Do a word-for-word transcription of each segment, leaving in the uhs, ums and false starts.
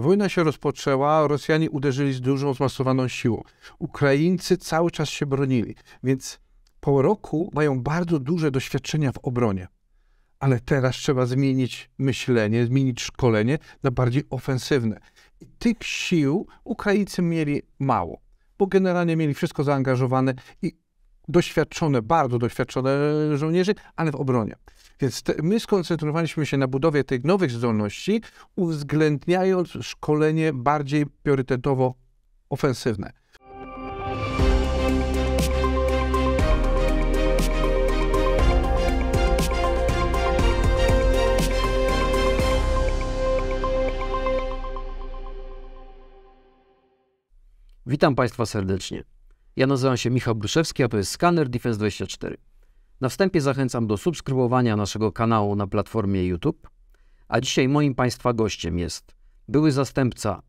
Wojna się rozpoczęła, Rosjanie uderzyli z dużą, zmasowaną siłą. Ukraińcy cały czas się bronili, więc po roku mają bardzo duże doświadczenia w obronie. Ale teraz trzeba zmienić myślenie, zmienić szkolenie na bardziej ofensywne. I tych sił Ukraińcy mieli mało, bo generalnie mieli wszystko zaangażowane i doświadczone, bardzo doświadczone żołnierzy, ale w obronie. Więc te, my skoncentrowaliśmy się na budowie tych nowych zdolności, uwzględniając szkolenie bardziej priorytetowo ofensywne. Witam Państwa serdecznie. Ja nazywam się Michał Bruszewski, a to jest SKANER Defence dwadzieścia cztery. Na wstępie zachęcam do subskrybowania naszego kanału na platformie YouTube, a dzisiaj moim Państwa gościem jest były zastępca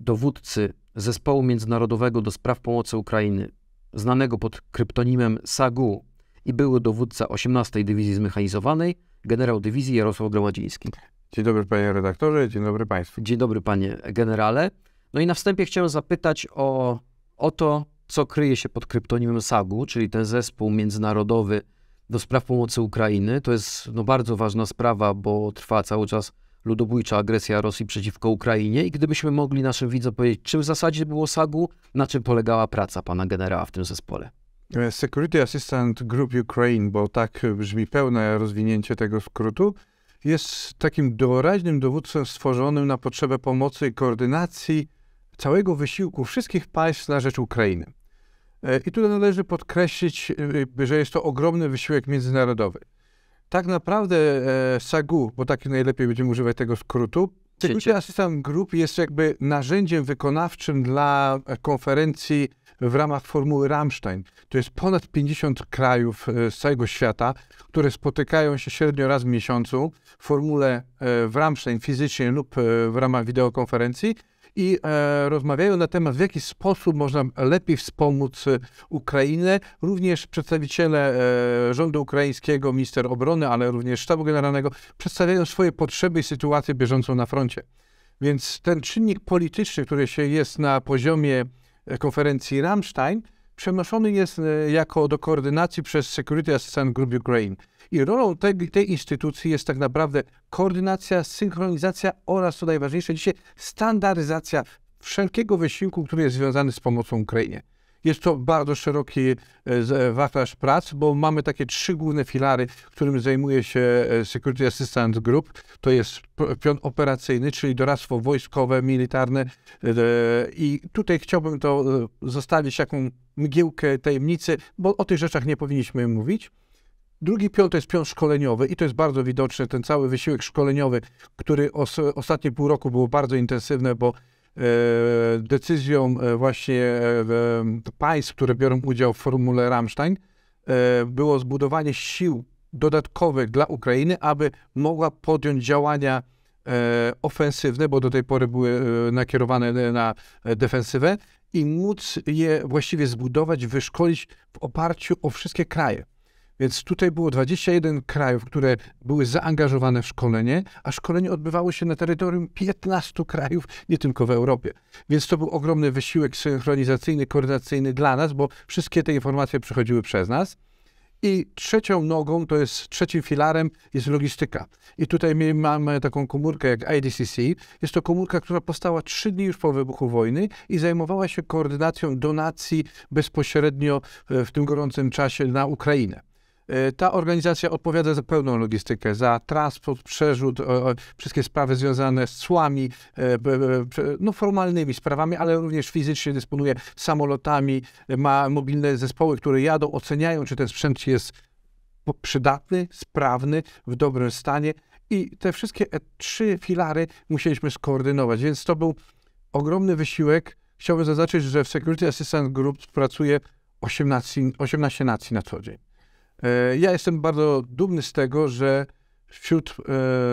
dowódcy Zespołu Międzynarodowego do Spraw Pomocy Ukrainy, znanego pod kryptonimem SAGU, i były dowódca osiemnastej Dywizji Zmechanizowanej, generał dywizji Jarosław Gromadziński. Dzień dobry Panie redaktorze, dzień dobry Państwu. Dzień dobry Panie generale. No i na wstępie chciałem zapytać o, o to, co kryje się pod kryptonimem SAGU, czyli ten Zespół Międzynarodowy do Spraw Pomocy Ukrainy. To jest no, bardzo ważna sprawa, bo trwa cały czas ludobójcza agresja Rosji przeciwko Ukrainie i gdybyśmy mogli naszym widzom powiedzieć, czym w zasadzie było SAGU, na czym polegała praca pana generała w tym zespole. Security Assistance Group Ukraine, bo tak brzmi pełne rozwinięcie tego skrótu, jest takim doraźnym dowódcą stworzonym na potrzebę pomocy i koordynacji całego wysiłku wszystkich państw na rzecz Ukrainy. I tu należy podkreślić, że jest to ogromny wysiłek międzynarodowy. Tak naprawdę SAGU, bo tak najlepiej będziemy używać tego skrótu, Security Assistance Group jest jakby narzędziem wykonawczym dla konferencji w ramach formuły Ramstein. To jest ponad pięćdziesiąt krajów z całego świata, które spotykają się średnio raz w miesiącu w formule w Ramstein fizycznie lub w ramach wideokonferencji i rozmawiają na temat, w jaki sposób można lepiej wspomóc Ukrainę. Również przedstawiciele rządu ukraińskiego, minister obrony, ale również sztabu generalnego przedstawiają swoje potrzeby i sytuację bieżącą na froncie. Więc ten czynnik polityczny, który się jest na poziomie konferencji Ramstein, przenoszony jest jako do koordynacji przez Security Assistance Group Ukraine. I rolą tej, tej instytucji jest tak naprawdę koordynacja, synchronizacja oraz, co najważniejsze dzisiaj, standaryzacja wszelkiego wysiłku, który jest związany z pomocą Ukrainie. Jest to bardzo szeroki wachlarz prac, bo mamy takie trzy główne filary, którym zajmuje się Security Assistance Group. To jest pion operacyjny, czyli doradztwo wojskowe, militarne. I tutaj chciałbym to zostawić jaką mgiełkę tajemnicy, bo o tych rzeczach nie powinniśmy mówić. Drugi pion to jest pion szkoleniowy i to jest bardzo widoczny, ten cały wysiłek szkoleniowy, który os ostatnie pół roku było bardzo intensywne, bo E, decyzją e, właśnie e, państw, które biorą udział w formule Ramstein, e, było zbudowanie sił dodatkowych dla Ukrainy, aby mogła podjąć działania e, ofensywne, bo do tej pory były e, nakierowane na defensywę, i móc je właściwie zbudować, wyszkolić w oparciu o wszystkie kraje. Więc tutaj było dwadzieścia jeden krajów, które były zaangażowane w szkolenie, a szkolenie odbywało się na terytorium piętnastu krajów, nie tylko w Europie. Więc to był ogromny wysiłek synchronizacyjny, koordynacyjny dla nas, bo wszystkie te informacje przechodziły przez nas. I trzecią nogą, to jest trzecim filarem, jest logistyka. I tutaj mamy taką komórkę jak I D C C. Jest to komórka, która powstała trzy dni już po wybuchu wojny i zajmowała się koordynacją donacji bezpośrednio w tym gorącym czasie na Ukrainę. Ta organizacja odpowiada za pełną logistykę, za transport, przerzut, wszystkie sprawy związane z cłami, no formalnymi sprawami, ale również fizycznie dysponuje samolotami, ma mobilne zespoły, które jadą, oceniają, czy ten sprzęt jest przydatny, sprawny, w dobrym stanie, i te wszystkie trzy filary musieliśmy skoordynować, więc to był ogromny wysiłek. Chciałbym zaznaczyć, że w Security Assistance Group pracuje osiemnaście nacji na co dzień. Ja jestem bardzo dumny z tego, że wśród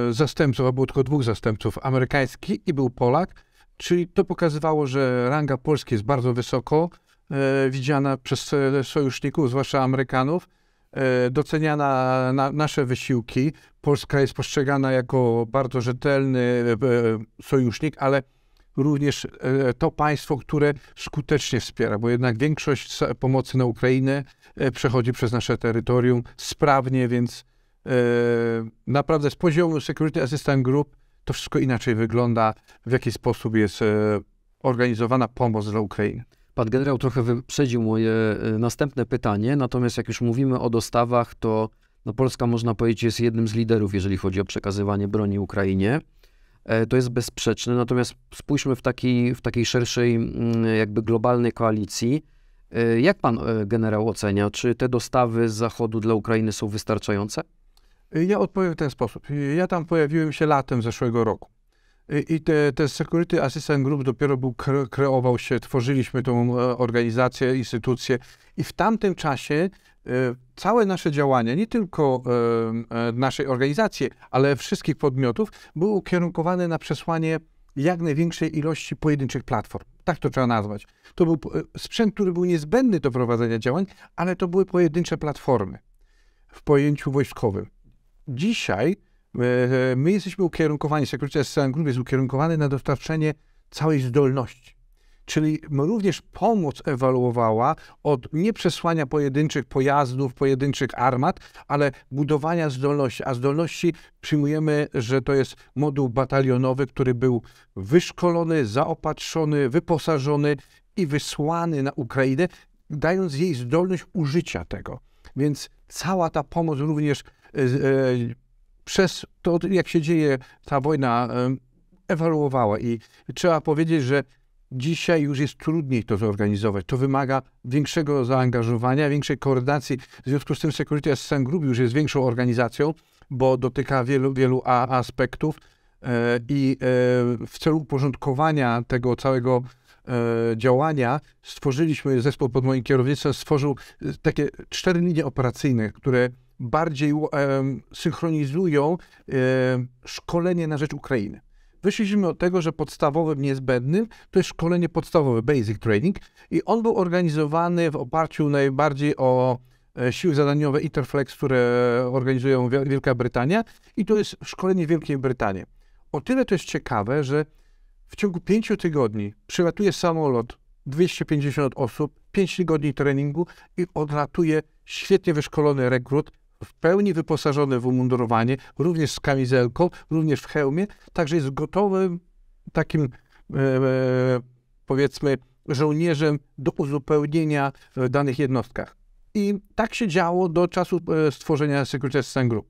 e, zastępców, a było tylko dwóch zastępców, amerykański i był Polak, czyli to pokazywało, że ranga Polski jest bardzo wysoko e, widziana przez e, sojuszników, zwłaszcza Amerykanów, e, doceniana na, nasze wysiłki. Polska jest postrzegana jako bardzo rzetelny e, sojusznik, ale również to państwo, które skutecznie wspiera, bo jednak większość pomocy na Ukrainę przechodzi przez nasze terytorium sprawnie, więc naprawdę z poziomu Security Assistance Group to wszystko inaczej wygląda, w jaki sposób jest organizowana pomoc dla Ukrainy. Pan generał trochę wyprzedził moje następne pytanie, natomiast jak już mówimy o dostawach, to no Polska, można powiedzieć, jest jednym z liderów, jeżeli chodzi o przekazywanie broni Ukrainie. To jest bezsprzeczne, natomiast spójrzmy w takiej, w takiej szerszej jakby globalnej koalicji. Jak pan generał ocenia, czy te dostawy z Zachodu dla Ukrainy są wystarczające? Ja odpowiem w ten sposób. Ja tam pojawiłem się latem zeszłego roku. I te, te Security Assistance Group dopiero był, kreował się, tworzyliśmy tą organizację, instytucję i w tamtym czasie całe nasze działania, nie tylko naszej organizacji, ale wszystkich podmiotów, były ukierunkowane na przesłanie jak największej ilości pojedynczych platform. Tak to trzeba nazwać. To był sprzęt, który był niezbędny do prowadzenia działań, ale to były pojedyncze platformy w pojęciu wojskowym. Dzisiaj my jesteśmy ukierunkowani, Security Assistance Group jest ukierunkowany na dostarczenie całej zdolności. Czyli również pomoc ewoluowała od nieprzesłania pojedynczych pojazdów, pojedynczych armat, ale budowania zdolności. A zdolności przyjmujemy, że to jest moduł batalionowy, który był wyszkolony, zaopatrzony, wyposażony i wysłany na Ukrainę, dając jej zdolność użycia tego. Więc cała ta pomoc również yy, przez to, jak się dzieje ta wojna, yy, ewoluowała. I trzeba powiedzieć, że dzisiaj już jest trudniej to zorganizować. To wymaga większego zaangażowania, większej koordynacji. W związku z tym Security Assistance Group już jest większą organizacją, bo dotyka wielu, wielu aspektów i w celu uporządkowania tego całego działania stworzyliśmy, zespół pod moim kierownictwem stworzył takie cztery linie operacyjne, które bardziej synchronizują szkolenie na rzecz Ukrainy. Wyszliśmy od tego, że podstawowym niezbędnym to jest szkolenie podstawowe, basic training, i on był organizowany w oparciu najbardziej o siły zadaniowe Interflex, które organizują Wielka Brytania, i to jest szkolenie Wielkiej Brytanii. O tyle to jest ciekawe, że w ciągu pięciu tygodni przylatuje samolot, dwieście pięćdziesiąt osób, pięć tygodni treningu i odlatuje świetnie wyszkolony rekrut, w pełni wyposażony w umundurowanie, również z kamizelką, również w hełmie, także jest gotowym takim, e, powiedzmy, żołnierzem do uzupełnienia w danych jednostkach. I tak się działo do czasu stworzenia Security Assistance Group.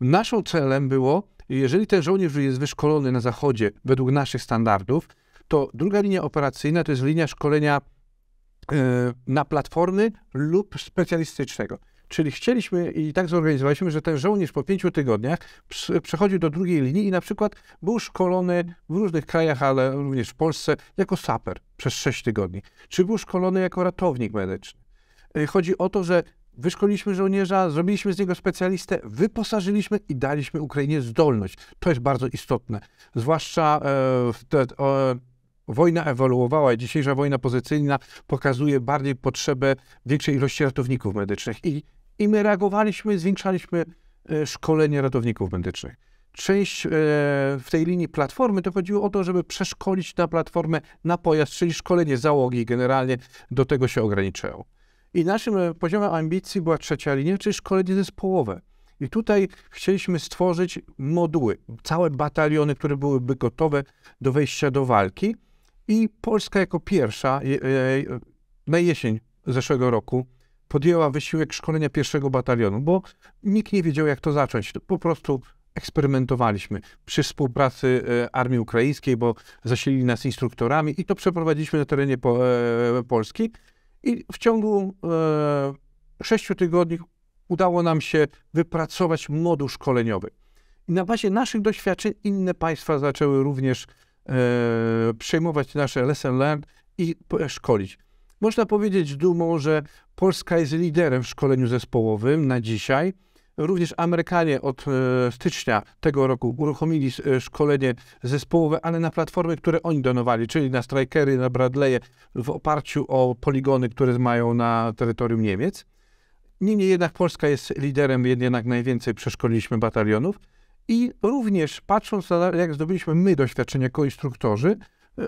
Naszą celem było, jeżeli ten żołnierz jest wyszkolony na Zachodzie według naszych standardów, to druga linia operacyjna to jest linia szkolenia e, na platformy lub specjalistycznego. Czyli chcieliśmy i tak zorganizowaliśmy, że ten żołnierz po pięciu tygodniach przechodził do drugiej linii i na przykład był szkolony w różnych krajach, ale również w Polsce, jako saper przez sześć tygodni. Czy był szkolony jako ratownik medyczny. Chodzi o to, że wyszkoliliśmy żołnierza, zrobiliśmy z niego specjalistę, wyposażyliśmy i daliśmy Ukrainie zdolność. To jest bardzo istotne. Zwłaszcza e, te, o, wojna ewoluowała i dzisiejsza wojna pozycyjna pokazuje bardziej potrzebę większej ilości ratowników medycznych. I I my reagowaliśmy, zwiększaliśmy szkolenie ratowników medycznych. Część w tej linii platformy to chodziło o to, żeby przeszkolić na platformę na pojazd, czyli szkolenie załogi generalnie do tego się ograniczało. I naszym poziomem ambicji była trzecia linia, czyli szkolenie zespołowe. I tutaj chcieliśmy stworzyć moduły, całe bataliony, które byłyby gotowe do wejścia do walki. I Polska jako pierwsza na jesień zeszłego roku podjęła wysiłek szkolenia pierwszego batalionu, bo nikt nie wiedział, jak to zacząć. Po prostu eksperymentowaliśmy przy współpracy Armii Ukraińskiej, bo zasilili nas instruktorami i to przeprowadziliśmy na terenie po, e, Polski. I w ciągu e, sześciu tygodni udało nam się wypracować moduł szkoleniowy. I na bazie naszych doświadczeń inne państwa zaczęły również e, przejmować nasze lesson learned i szkolić. Można powiedzieć z dumą, że Polska jest liderem w szkoleniu zespołowym na dzisiaj. Również Amerykanie od stycznia tego roku uruchomili szkolenie zespołowe, ale na platformy, które oni donowali, czyli na Strykery, na Bradleye, w oparciu o poligony, które mają na terytorium Niemiec. Niemniej jednak Polska jest liderem, jednak najwięcej przeszkoliliśmy batalionów. I również patrząc na jak zdobyliśmy my doświadczenie jako instruktorzy,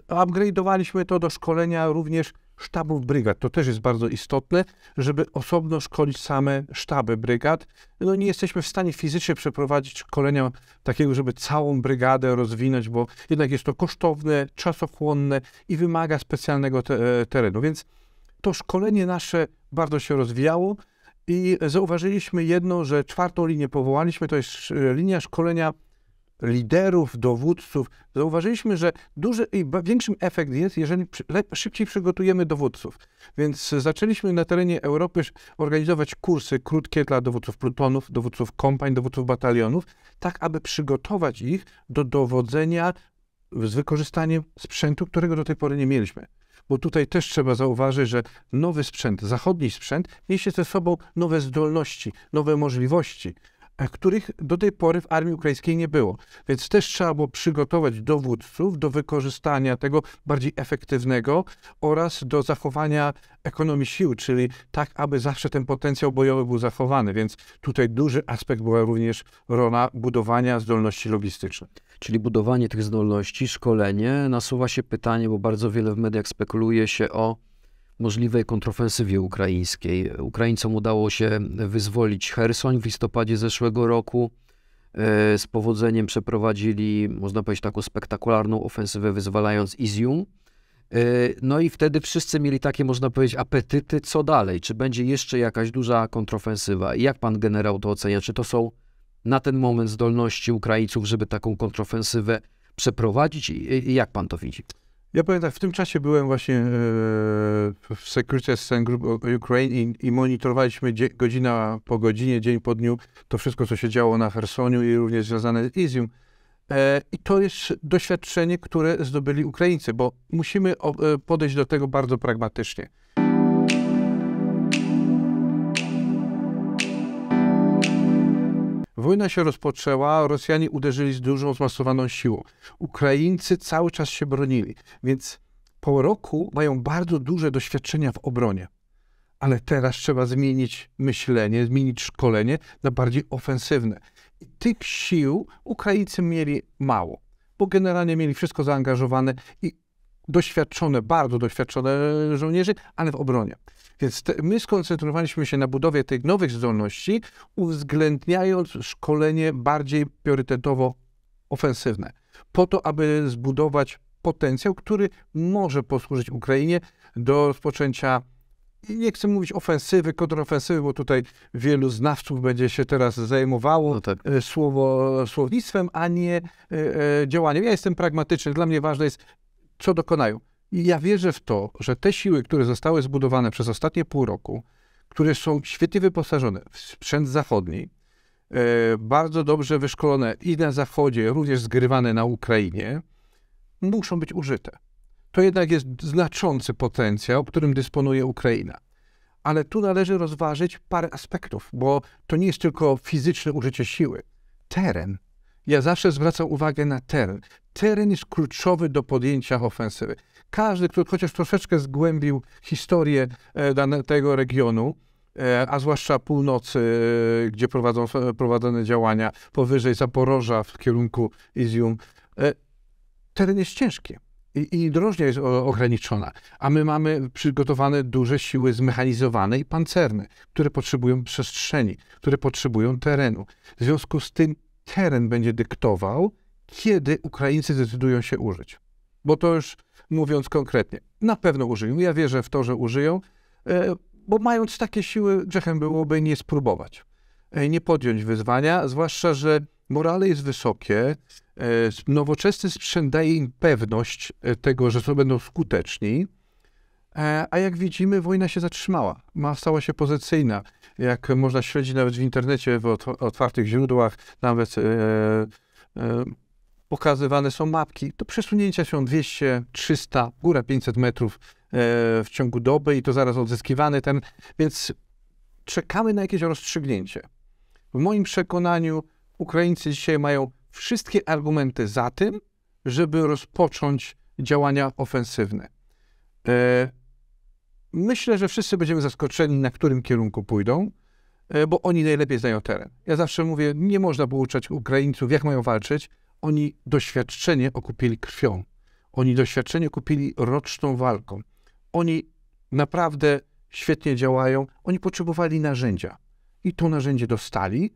Upgrade'owaliśmy to do szkolenia również sztabów brygad. To też jest bardzo istotne, żeby osobno szkolić same sztaby brygad. No nie jesteśmy w stanie fizycznie przeprowadzić szkolenia takiego, żeby całą brygadę rozwinąć, bo jednak jest to kosztowne, czasochłonne i wymaga specjalnego te- terenu. Więc to szkolenie nasze bardzo się rozwijało i zauważyliśmy jedną, że czwartą linię powołaliśmy, to jest linia szkolenia liderów, dowódców. Zauważyliśmy, że duży i większym efekt jest, jeżeli szybciej przygotujemy dowódców. Więc zaczęliśmy na terenie Europy organizować kursy krótkie dla dowódców plutonów, dowódców kompań, dowódców batalionów, tak aby przygotować ich do dowodzenia z wykorzystaniem sprzętu, którego do tej pory nie mieliśmy. Bo tutaj też trzeba zauważyć, że nowy sprzęt, zachodni sprzęt niesie ze sobą nowe zdolności, nowe możliwości, których do tej pory w armii ukraińskiej nie było. Więc też trzeba było przygotować dowódców do wykorzystania tego bardziej efektywnego oraz do zachowania ekonomii sił, czyli tak, aby zawsze ten potencjał bojowy był zachowany. Więc tutaj duży aspekt była również rola budowania zdolności logistycznych. Czyli budowanie tych zdolności, szkolenie. Nasuwa się pytanie, bo bardzo wiele w mediach spekuluje się o możliwej kontrofensywie ukraińskiej. Ukraińcom udało się wyzwolić Chersoń w listopadzie zeszłego roku. Z powodzeniem przeprowadzili, można powiedzieć, taką spektakularną ofensywę, wyzwalając Izium. No i wtedy wszyscy mieli takie, można powiedzieć, apetyty, co dalej? Czy będzie jeszcze jakaś duża kontrofensywa? I jak pan generał to ocenia? Czy to są na ten moment zdolności Ukraińców, żeby taką kontrofensywę przeprowadzić? I jak pan to widzi? Ja powiem tak, w tym czasie byłem właśnie e, w Security Assistance Group Ukraine i, i monitorowaliśmy dzie, godzina po godzinie, dzień po dniu to wszystko, co się działo na Chersoniu i również związane z Izium. E, I to jest doświadczenie, które zdobyli Ukraińcy, bo musimy o, e, podejść do tego bardzo pragmatycznie. Wojna się rozpoczęła, Rosjanie uderzyli z dużą, zmasowaną siłą. Ukraińcy cały czas się bronili, więc po roku mają bardzo duże doświadczenia w obronie. Ale teraz trzeba zmienić myślenie, zmienić szkolenie na bardziej ofensywne. I tych sił Ukraińcy mieli mało, bo generalnie mieli wszystko zaangażowane i doświadczone, bardzo doświadczone żołnierzy, ale w obronie. Więc te, my skoncentrowaliśmy się na budowie tych nowych zdolności, uwzględniając szkolenie bardziej priorytetowo ofensywne, po to, aby zbudować potencjał, który może posłużyć Ukrainie do rozpoczęcia, nie chcę mówić ofensywy, kontrofensywy, bo tutaj wielu znawców będzie się teraz zajmowało no tak. słowo, słownictwem, a nie e, e, działaniem. Ja jestem pragmatyczny, dla mnie ważne jest, co dokonają. I ja wierzę w to, że te siły, które zostały zbudowane przez ostatnie pół roku, które są świetnie wyposażone w sprzęt zachodni, e, bardzo dobrze wyszkolone i na zachodzie, również zgrywane na Ukrainie, muszą być użyte. To jednak jest znaczący potencjał, którym dysponuje Ukraina. Ale tu należy rozważyć parę aspektów, bo to nie jest tylko fizyczne użycie siły. Teren. Ja zawsze zwracam uwagę na teren. Teren jest kluczowy do podjęcia ofensywy. Każdy, kto chociaż troszeczkę zgłębił historię danego regionu, a zwłaszcza północy, gdzie prowadzą, prowadzone działania powyżej Zaporoża w kierunku Izium, teren jest ciężki i, i drożnia jest ograniczona, a my mamy przygotowane duże siły zmechanizowane i pancerne, które potrzebują przestrzeni, które potrzebują terenu. W związku z tym teren będzie dyktował, kiedy Ukraińcy zdecydują się użyć. Bo to już mówiąc konkretnie, na pewno użyją. Ja wierzę w to, że użyją, bo mając takie siły, grzechem byłoby nie spróbować, nie podjąć wyzwania, zwłaszcza, że morale jest wysokie, nowoczesny sprzęt daje im pewność tego, że to będą skuteczni, a jak widzimy, wojna się zatrzymała, stała się pozycyjna. Jak można śledzić nawet w internecie, w otwartych źródłach, nawet e, e, pokazywane są mapki, to przesunięcia się dwieście, trzysta, góra pięćset metrów e, w ciągu doby i to zaraz odzyskiwany ten, więc czekamy na jakieś rozstrzygnięcie. W moim przekonaniu Ukraińcy dzisiaj mają wszystkie argumenty za tym, żeby rozpocząć działania ofensywne. E, Myślę, że wszyscy będziemy zaskoczeni, na którym kierunku pójdą, bo oni najlepiej znają teren. Ja zawsze mówię, nie można pouczać Ukraińców, jak mają walczyć. Oni doświadczenie okupili krwią. Oni doświadczenie kupili roczną walką. Oni naprawdę świetnie działają. Oni potrzebowali narzędzia i to narzędzie dostali.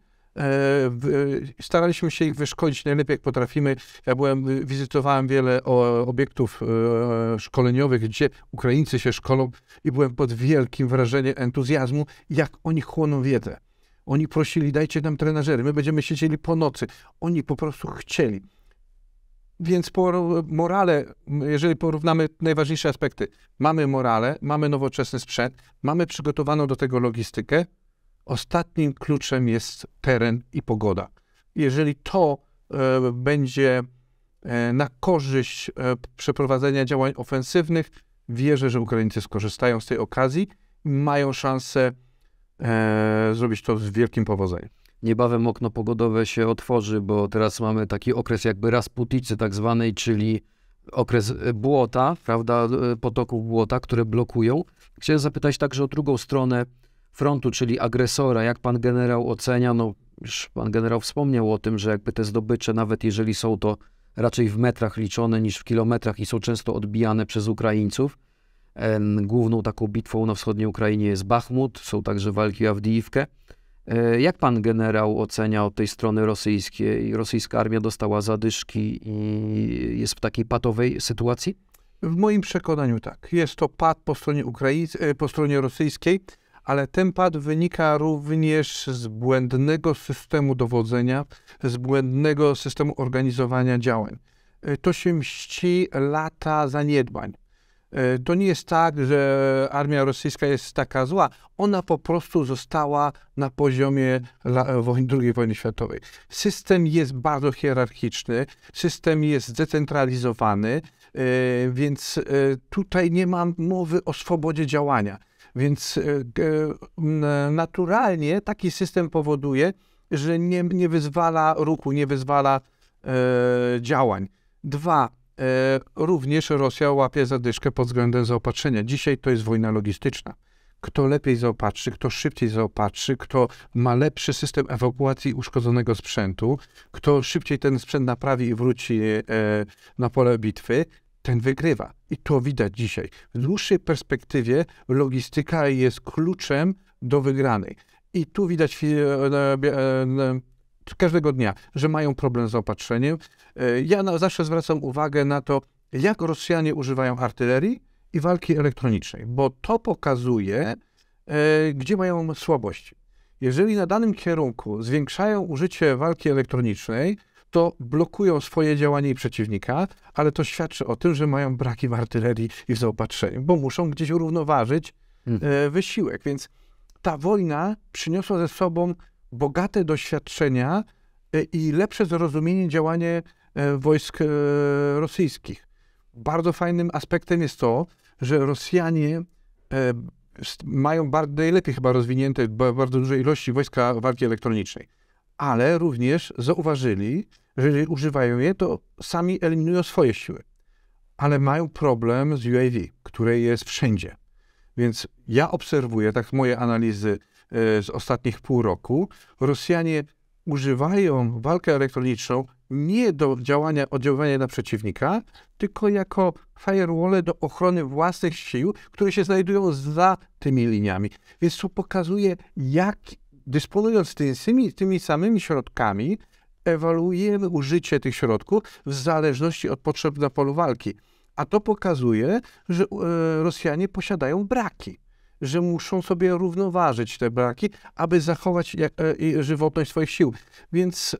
Staraliśmy się ich wyszkolić najlepiej jak potrafimy. Ja byłem, wizytowałem wiele obiektów szkoleniowych, gdzie Ukraińcy się szkolą i byłem pod wielkim wrażeniem entuzjazmu, jak oni chłoną wiedzę. Oni prosili, dajcie nam trenażery, my będziemy siedzieli po nocy. Oni po prostu chcieli. Więc morale, jeżeli porównamy najważniejsze aspekty, mamy morale, mamy nowoczesny sprzęt, mamy przygotowaną do tego logistykę. Ostatnim kluczem jest teren i pogoda. Jeżeli to e, będzie e, na korzyść e, przeprowadzenia działań ofensywnych, wierzę, że Ukraińcy skorzystają z tej okazji, mają szansę e, zrobić to z wielkim powodzeniem. Niebawem okno pogodowe się otworzy, bo teraz mamy taki okres jakby Rasputicy tak zwanej, czyli okres błota, prawda, potoków błota, które blokują. Chciałem zapytać także o drugą stronę frontu, czyli agresora. Jak pan generał ocenia? No już pan generał wspomniał o tym, że jakby te zdobycze, nawet jeżeli są to raczej w metrach liczone niż w kilometrach i są często odbijane przez Ukraińców. Główną taką bitwą na wschodniej Ukrainie jest Bachmut, są także walki o Awdijówkę. Jak pan generał ocenia od tej strony rosyjskiej? Rosyjska armia dostała zadyszki i jest w takiej patowej sytuacji? W moim przekonaniu tak. Jest to pad po stronie, po stronie rosyjskiej, ale ten pad wynika również z błędnego systemu dowodzenia, z błędnego systemu organizowania działań. To się mści lata zaniedbań. To nie jest tak, że armia rosyjska jest taka zła. Ona po prostu została na poziomie drugiej wojny światowej. System jest bardzo hierarchiczny, system jest zdecentralizowany, więc tutaj nie ma mowy o swobodzie działania. Więc naturalnie taki system powoduje, że nie, nie wyzwala ruchu, nie wyzwala e, działań. Dwa, e, również Rosja łapie zadyszkę pod względem zaopatrzenia. Dzisiaj to jest wojna logistyczna. Kto lepiej zaopatrzy, kto szybciej zaopatrzy, kto ma lepszy system ewakuacji uszkodzonego sprzętu, kto szybciej ten sprzęt naprawi i wróci e, na pole bitwy, ten wygrywa. I to widać dzisiaj. W dłuższej perspektywie logistyka jest kluczem do wygranej. I tu widać każdego dnia, że mają problem z zaopatrzeniem. Ja zawsze zwracam uwagę na to, jak Rosjanie używają artylerii i walki elektronicznej, bo to pokazuje, gdzie mają słabości. Jeżeli na danym kierunku zwiększają użycie walki elektronicznej, to blokują swoje działanie i przeciwnika, ale to świadczy o tym, że mają braki w artylerii i w zaopatrzeniu, bo muszą gdzieś równoważyć e, wysiłek. Więc ta wojna przyniosła ze sobą bogate doświadczenia e, i lepsze zrozumienie działania e, wojsk e, rosyjskich. Bardzo fajnym aspektem jest to, że Rosjanie e, mają najlepiej chyba rozwinięte bardzo duże ilości wojska walki elektronicznej, ale również zauważyli, że jeżeli używają je, to sami eliminują swoje siły. Ale mają problem z U A V, które jest wszędzie. Więc ja obserwuję, tak moje analizy z ostatnich pół roku, Rosjanie używają walkę elektroniczną nie do działania, oddziaływania na przeciwnika, tylko jako firewall do ochrony własnych sił, które się znajdują za tymi liniami. Więc to pokazuje, jak dysponując tymi, tymi samymi środkami, ewaluujemy użycie tych środków w zależności od potrzeb na polu walki. A to pokazuje, że Rosjanie posiadają braki, że muszą sobie równoważyć te braki, aby zachować żywotność swoich sił. Więc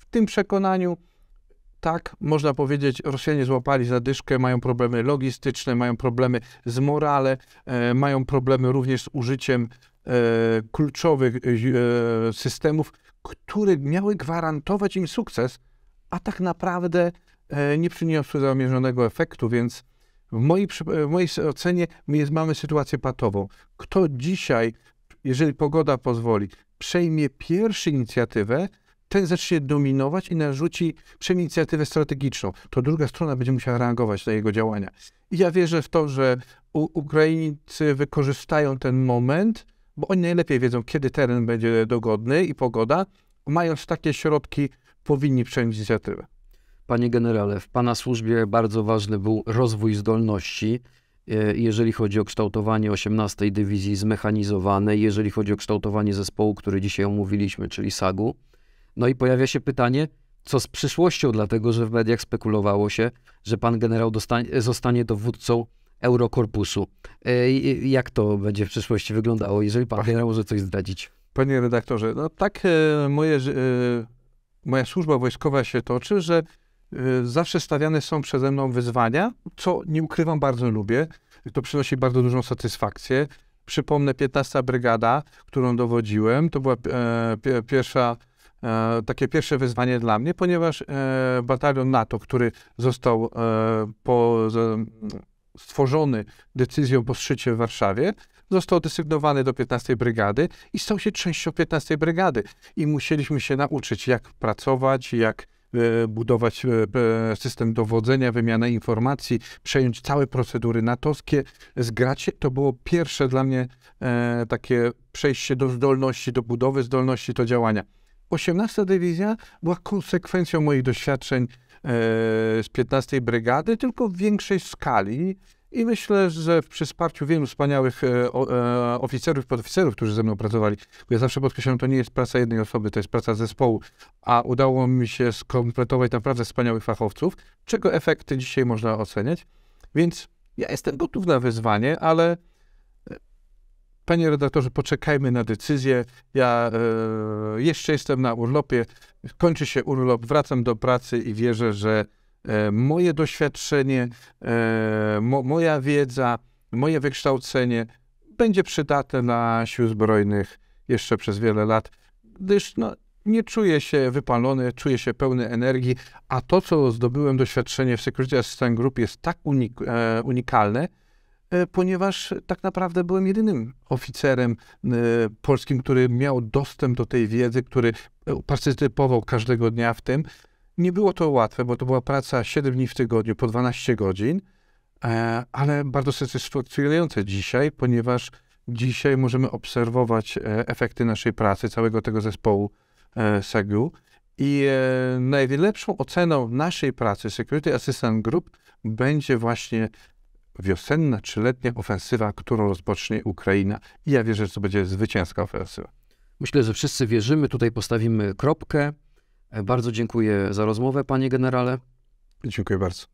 w tym przekonaniu, tak, można powiedzieć, Rosjanie złapali zadyszkę, mają problemy logistyczne, mają problemy z morale, mają problemy również z użyciem kluczowych systemów, które miały gwarantować im sukces, a tak naprawdę nie przyniosły zamierzonego efektu, więc w mojej, w mojej ocenie mamy sytuację patową. Kto dzisiaj, jeżeli pogoda pozwoli, przejmie pierwszy inicjatywę, ten zacznie dominować i narzuci, przejmie inicjatywę strategiczną. To druga strona będzie musiała reagować na jego działania. I ja wierzę w to, że Ukraińcy wykorzystają ten moment, bo oni najlepiej wiedzą, kiedy teren będzie dogodny i pogoda. Mając takie środki, powinni przejąć inicjatywę. Panie generale, w Pana służbie bardzo ważny był rozwój zdolności, jeżeli chodzi o kształtowanie osiemnastej Dywizji Zmechanizowanej, jeżeli chodzi o kształtowanie zespołu, który dzisiaj omówiliśmy, czyli sagu. No i pojawia się pytanie, co z przyszłością, dlatego że w mediach spekulowało się, że Pan generał dostanie, zostanie dowódcą Eurokorpusu. Jak to będzie w przyszłości wyglądało, jeżeli Pan generał może coś zdradzić? Panie redaktorze, no tak moje, moja służba wojskowa się toczy, że zawsze stawiane są przeze mną wyzwania, co nie ukrywam, bardzo lubię. To przynosi bardzo dużą satysfakcję. Przypomnę, piętnasta Brygada, którą dowodziłem, to była e, pierwsza, e, takie pierwsze wyzwanie dla mnie, ponieważ e, batalion NATO, który został e, po, stworzony decyzją po szczycie w Warszawie, został desygnowany do piętnastej Brygady i stał się częścią piętnastej Brygady. I musieliśmy się nauczyć, jak pracować, jak budować system dowodzenia, wymianę informacji, przejąć całe procedury natowskie, zgrać się. To było pierwsze dla mnie e, takie przejście do zdolności, do budowy zdolności, do działania. osiemnasta Dywizja była konsekwencją moich doświadczeń e, z piętnastej Brygady, tylko w większej skali. I myślę, że przy wsparciu wielu wspaniałych oficerów, podoficerów, którzy ze mną pracowali, bo ja zawsze podkreślam, to nie jest praca jednej osoby, to jest praca zespołu, a udało mi się skompletować naprawdę wspaniałych fachowców, czego efekty dzisiaj można oceniać. Więc ja jestem gotów na wyzwanie, ale panie redaktorze, poczekajmy na decyzję. Ja e, jeszcze jestem na urlopie, kończy się urlop, wracam do pracy i wierzę, że moje doświadczenie, mo, moja wiedza, moje wykształcenie będzie przydatne dla Sił Zbrojnych jeszcze przez wiele lat, gdyż no, nie czuję się wypalony, czuję się pełny energii, a to, co zdobyłem doświadczenie w Security Assistance Group, jest tak unik unikalne, ponieważ tak naprawdę byłem jedynym oficerem polskim, który miał dostęp do tej wiedzy, który partycypował każdego dnia w tym. Nie było to łatwe, bo to była praca siedem dni w tygodniu, po dwanaście godzin, ale bardzo satysfakcjonujące dzisiaj, ponieważ dzisiaj możemy obserwować efekty naszej pracy, całego tego zespołu sagu. I najlepszą oceną naszej pracy Security Assistance Group będzie właśnie wiosenna, trzyletnia ofensywa, którą rozpocznie Ukraina. I ja wierzę, że to będzie zwycięska ofensywa. Myślę, że wszyscy wierzymy. Tutaj postawimy kropkę. Bardzo dziękuję za rozmowę, panie generale. Dziękuję bardzo.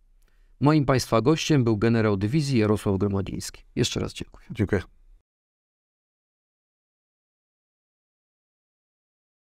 Moim państwa gościem był generał dywizji Jarosław Gromadziński. Jeszcze raz dziękuję. Dziękuję.